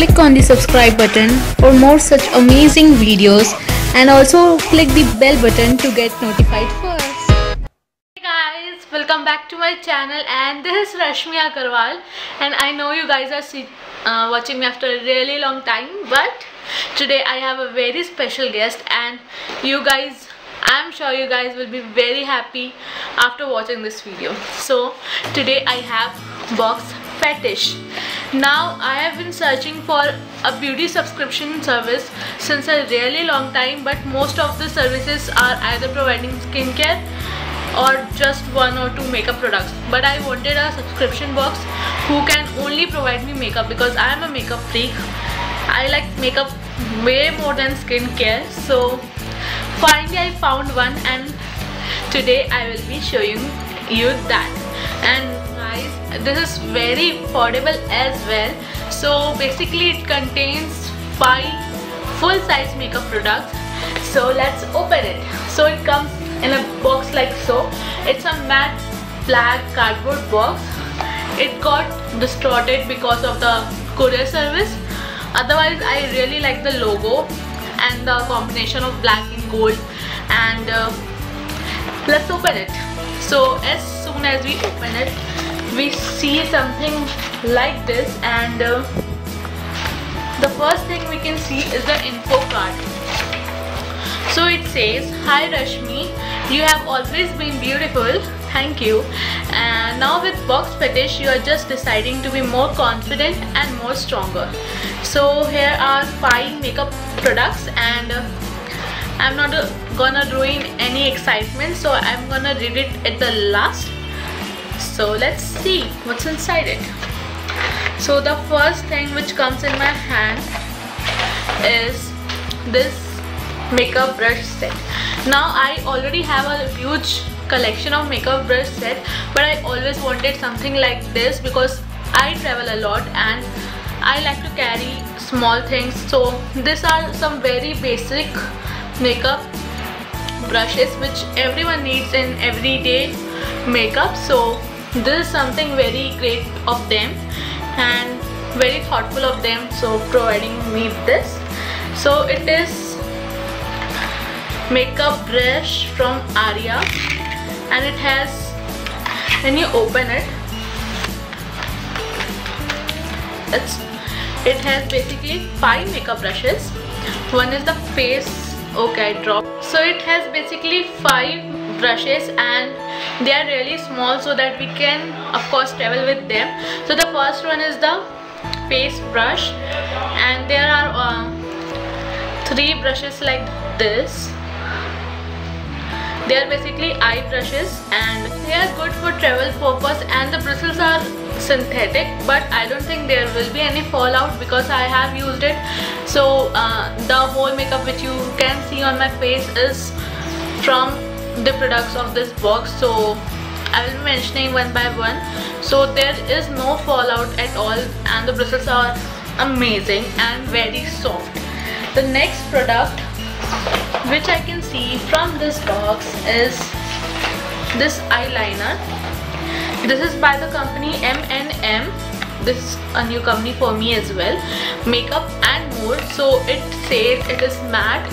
click on the subscribe button for more such amazing videos, and also click the bell button to get notified first. Hey guys, welcome back to my channel, and this is Rashmi Agarwal, and I know you guys are watching me after a really long time, but today I have a very special guest, and you guys, I'm sure you guys will be very happy after watching this video. So today I have Box Fetish. Now I have been searching for a beauty subscription service since a really long time, but most of the services are either providing skincare or just one or two makeup products, but I wanted a subscription box who can only provide me makeup, because I am a makeup freak. I like makeup way more than skincare. So finally I found one, and today I will be showing you that. And guys, this is very affordable as well. So basically it contains 5 full-size makeup products. So let's open it. So it comes in a box like so. It's a matte black cardboard box. It got distorted because of the courier service. Otherwise I really like the logo and the combination of black and gold, and let's open it. So as soon as we open it, we see something like this, and the first thing we can see is the info card. So it says, "Hi Rashmi, you have always been beautiful, thank you, and now with Box Fetish you are just deciding to be more confident and more stronger." So here are 5 makeup products, and I'm not gonna ruin any excitement, so I'm gonna read it at the last. So let's see what's inside it. So the first thing which comes in my hand is this makeup brush set. Now I already have a huge collection of makeup brush set, but I always wanted something like this because I travel a lot and I like to carry small things. So these are some very basic makeup brushes which everyone needs in everyday makeup, so this is something very great of them and very thoughtful of them, so providing me this. So it is makeup brush from Aria, and it has, when you open it, it has basically 5 makeup brushes. One is the face, okay, I dropped. So it has basically 5 brushes, and they are really small so that we can of course travel with them. So the first one is the face brush, and there are 3 brushes like this. They are basically eye brushes, and they are good for travel purpose, and the bristles are synthetic, but I don't think there will be any fallout because I have used it. So the whole makeup which you can see on my face is from the products of this box, so I will be mentioning one by one. So there is no fallout at all, and the bristles are amazing and very soft. The next product which I can see from this box is this eyeliner. This is by the company M&M. This is a new company for me as well. Makeup and more. So it says it is matte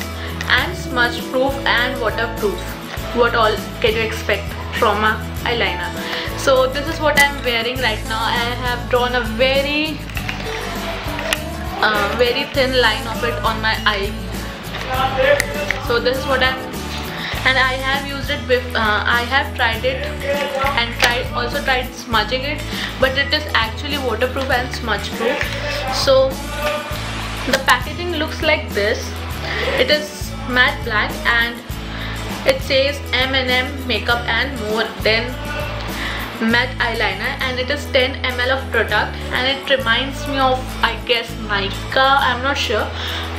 and smudge proof and waterproof. What all can you expect from a eyeliner? So this is what I am wearing right now. I have drawn a very thin line of it on my eye. So this is what I have used it with, I have tried it and also tried smudging it, but it is actually waterproof and smudge proof. So the packaging looks like this. It is matte black, and it says M&M makeup and more, than matte eyeliner, and it is 10 ml of product, and it reminds me of, I guess, mica, I'm not sure,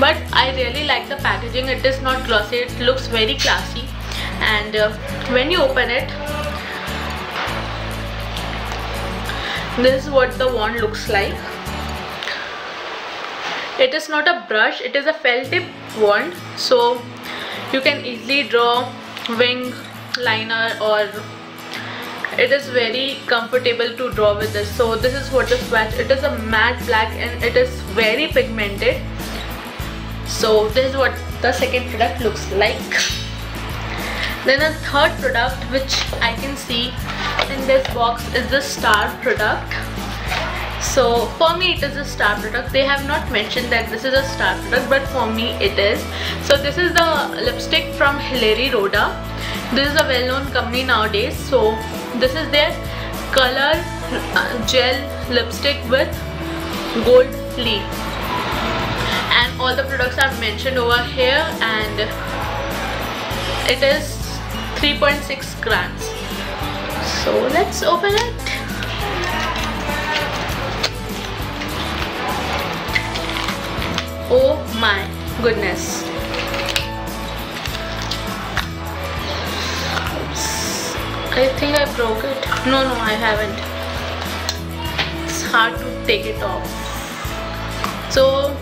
but I really like the packaging. It is not glossy, it looks very classy, and when you open it, this is what the wand looks like. It is not a brush, it is a felt tip wand, so you can easily draw wing liner or It is very comfortable to draw with this. So this is what the swatch. It is a matte black and it is very pigmented. So this is what the second product looks like. Then a third product which I can see in this box is the star product. So for me it is a star product. They have not mentioned that this is a star product, but for me it is. So this is the lipstick from Hilary Rhoda. This is a well-known company nowadays. So this is their color gel lipstick with gold leaf, and all the products are mentioned over here, and it is 3.6 grams. So let's open it. Oh my goodness. Oops. I think I broke it. No, I haven't. It's hard to take it off. So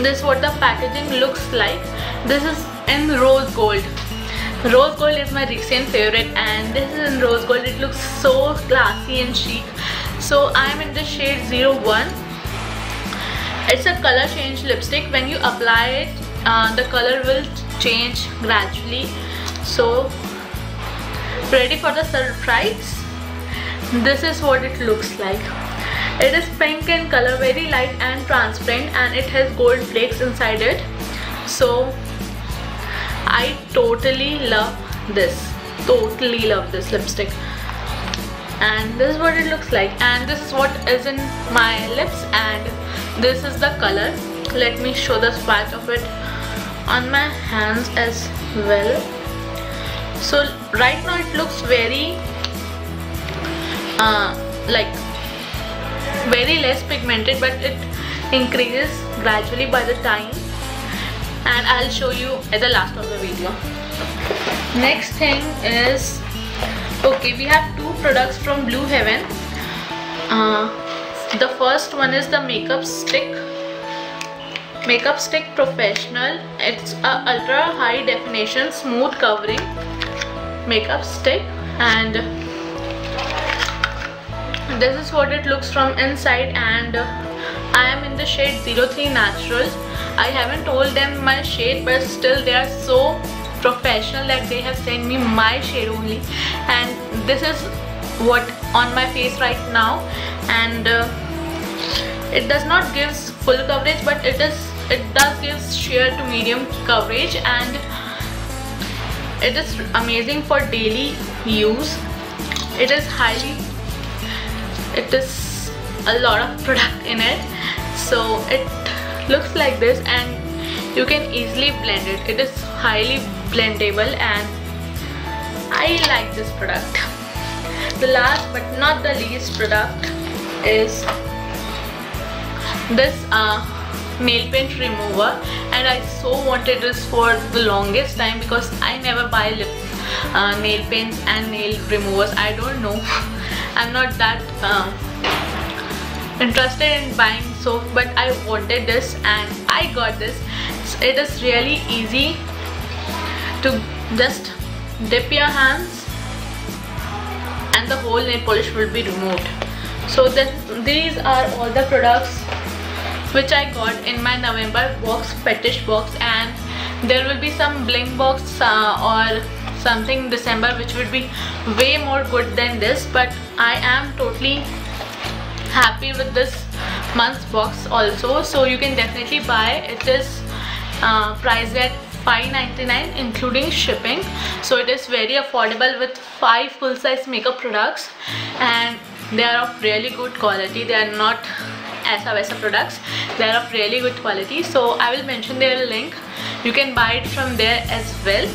this is what the packaging looks like. This is in rose gold. Rose gold is my recent favorite, and this is in rose gold. It looks so classy and chic. So I'm in the shade 01. It's a color change lipstick. When you apply it, the color will change gradually. So ready for the surprise. This is what it looks like. It is pink in color, very light and transparent, and it has gold flakes inside it. So I totally love this. Totally love this lipstick. And this is what it looks like. And this is what is in my lips. And this is the color. Let me show the swatch of it on my hands as well. So right now it looks very like very less pigmented, but it increases gradually by the time. And I'll show you at the last of the video. Next thing is, okay, we have two products from Blue Heaven. The first one is the makeup stick professional. It's a ultra high definition smooth covering makeup stick, and this is what it looks from inside. And I am in the shade 03 natural. I haven't told them my shade, but still they are so professional that they have sent me my shade only, and this is what on my face right now. And it does not give full coverage, but it does give sheer to medium coverage, and it is amazing for daily use. It is a lot of product in it, so it looks like this, and you can easily blend it. It is highly blendable, and I like this product. The last but not the least product is this nail paint remover, and I so wanted this for the longest time because I never buy nail paints and nail removers. I don't know. I'm not that interested in buying soap, but I wanted this and I got this. It is really easy to just dip your hands and the whole nail polish will be removed. So these are all the products which I got in my November Box Fetish box, and there will be some bling box or something in December which would be way more good than this, but I am totally happy with this month's box also. So you can definitely buy. It is priced at $5.99 including shipping, so it is very affordable with 5 full-size makeup products, and they are of really good quality. They are not aisa vaisa products. They are of really good quality, so I will mention their link. You can buy it from there as well.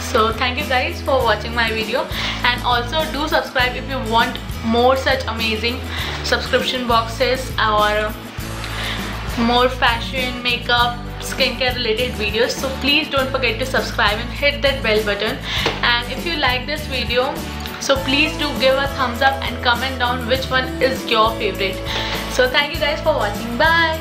So thank you guys for watching my video, and also do subscribe if you want more such amazing subscription boxes or more fashion, makeup, skincare related videos. So please don't forget to subscribe and hit that bell button. And if you like this video, so please do give a thumbs up and comment down which one is your favorite. So thank you guys for watching. Bye.